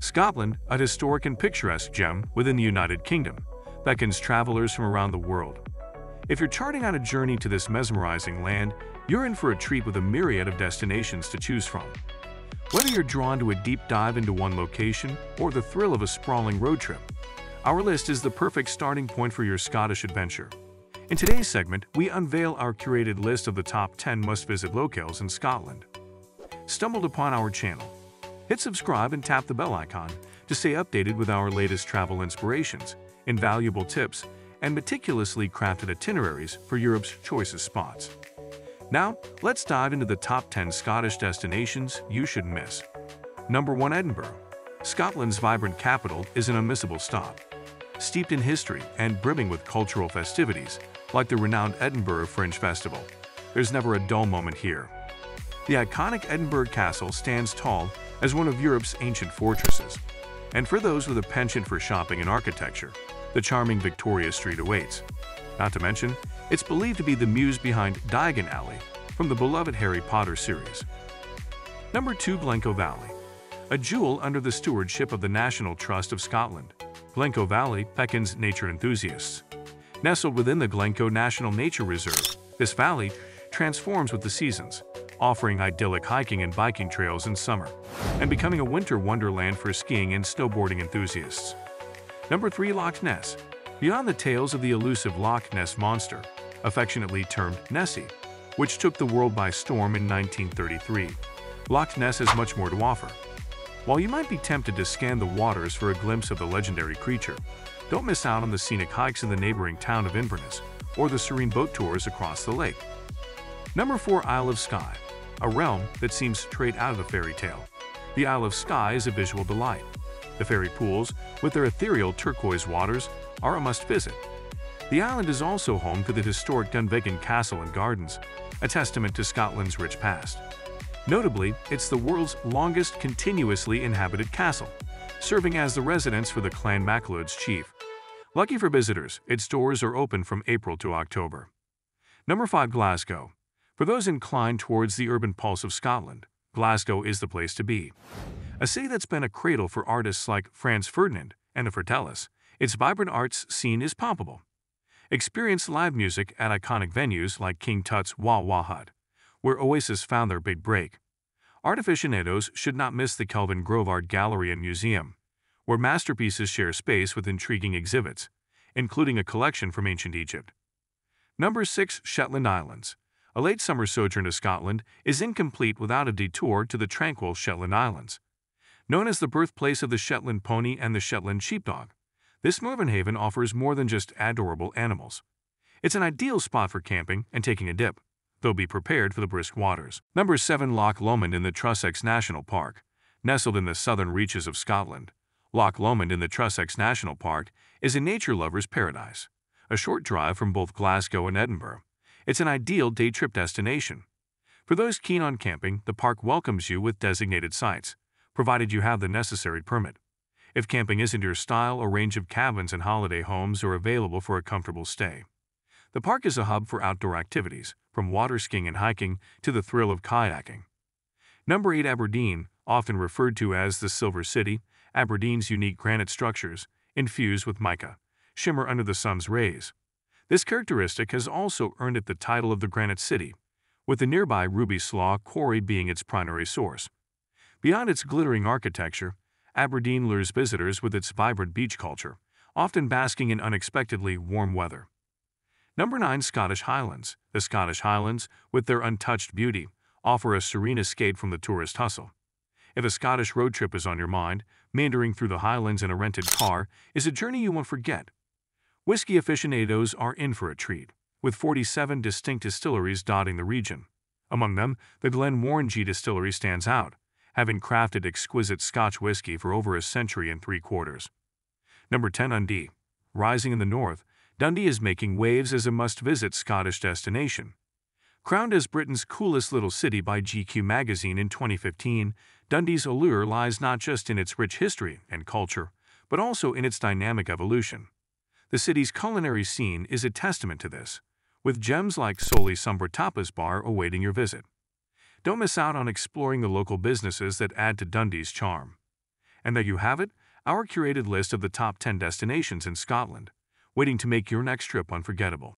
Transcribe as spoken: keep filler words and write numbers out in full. Scotland, a historic and picturesque gem within the United Kingdom, beckons travelers from around the world. If you're charting out a journey to this mesmerizing land, you're in for a treat with a myriad of destinations to choose from. Whether you're drawn to a deep dive into one location or the thrill of a sprawling road trip, our list is the perfect starting point for your Scottish adventure. In today's segment, we unveil our curated list of the top ten must-visit locales in Scotland. Stumbled upon our channel? Hit subscribe and tap the bell icon to stay updated with our latest travel inspirations, invaluable tips, and meticulously crafted itineraries for Europe's choicest spots. Now, let's dive into the top ten Scottish destinations you shouldn't miss. Number one. Edinburgh. Scotland's vibrant capital is an unmissable stop. Steeped in history and brimming with cultural festivities, like the renowned Edinburgh Fringe Festival, there's never a dull moment here. The iconic Edinburgh Castle stands tall as one of Europe's ancient fortresses, and for those with a penchant for shopping and architecture, the charming Victoria Street awaits. Not to mention, it's believed to be the muse behind Diagon Alley from the beloved Harry Potter series. Number two. Glencoe Valley. A jewel under the stewardship of the National Trust of Scotland, Glencoe Valley beckons nature enthusiasts. Nestled within the Glencoe National Nature Reserve, this valley transforms with the seasons, offering idyllic hiking and biking trails in summer, and becoming a winter wonderland for skiing and snowboarding enthusiasts. Number three. Loch Ness. Beyond the tales of the elusive Loch Ness monster, affectionately termed Nessie, which took the world by storm in nineteen thirty-three, Loch Ness has much more to offer. While you might be tempted to scan the waters for a glimpse of the legendary creature, don't miss out on the scenic hikes in the neighboring town of Inverness or the serene boat tours across the lake. Number four. Isle of Skye. A realm that seems straight out of a fairy tale, the Isle of Skye is a visual delight. The fairy pools, with their ethereal turquoise waters, are a must-visit. The island is also home to the historic Dunvegan Castle and Gardens, a testament to Scotland's rich past. Notably, it's the world's longest continuously inhabited castle, serving as the residence for the Clan Macleod's chief. Lucky for visitors, its doors are open from April to October. Number five. Glasgow. For those inclined towards the urban pulse of Scotland, Glasgow is the place to be. A city that's been a cradle for artists like Franz Ferdinand and the Fratellis, its vibrant arts scene is palpable. Experience live music at iconic venues like King Tut's Wah Wah Hut, where Oasis found their big break. Art aficionados should not miss the Kelvingrove Art Gallery and Museum, where masterpieces share space with intriguing exhibits, including a collection from ancient Egypt. Number six. Shetland Islands. A late summer sojourn to Scotland is incomplete without a detour to the tranquil Shetland Islands. Known as the birthplace of the Shetland pony and the Shetland sheepdog, this northern haven offers more than just adorable animals. It's an ideal spot for camping and taking a dip, though be prepared for the brisk waters. Number seven. Loch Lomond in the Trossachs National Park. Nestled in the southern reaches of Scotland, Loch Lomond in the Trossachs National Park is a nature lover's paradise. A short drive from both Glasgow and Edinburgh, it's an ideal day trip destination. For those keen on camping, the park welcomes you with designated sites, provided you have the necessary permit. If camping isn't your style, a range of cabins and holiday homes are available for a comfortable stay. The park is a hub for outdoor activities, from water skiing and hiking to the thrill of kayaking. Number eight. Aberdeen, often referred to as the Silver City, Aberdeen's unique granite structures, infused with mica, shimmer under the sun's rays. This characteristic has also earned it the title of the Granite City, with the nearby Ruby Slag quarry being its primary source. Beyond its glittering architecture, Aberdeen lures visitors with its vibrant beach culture, often basking in unexpectedly warm weather. Number nine. Scottish Highlands. The Scottish Highlands, with their untouched beauty, offer a serene escape from the tourist hustle. If a Scottish road trip is on your mind, meandering through the Highlands in a rented car is a journey you won't forget. Whiskey aficionados are in for a treat, with forty-seven distinct distilleries dotting the region. Among them, the Glenmorangie Distillery stands out, having crafted exquisite Scotch whiskey for over a century and three quarters. Number ten. Dundee. Rising in the north, Dundee is making waves as a must-visit Scottish destination. Crowned as Britain's coolest little city by G Q magazine in twenty fifteen, Dundee's allure lies not just in its rich history and culture, but also in its dynamic evolution. The city's culinary scene is a testament to this, with gems like Soli's Sombra Tapas Bar awaiting your visit. Don't miss out on exploring the local businesses that add to Dundee's charm. And there you have it, our curated list of the top ten destinations in Scotland, waiting to make your next trip unforgettable.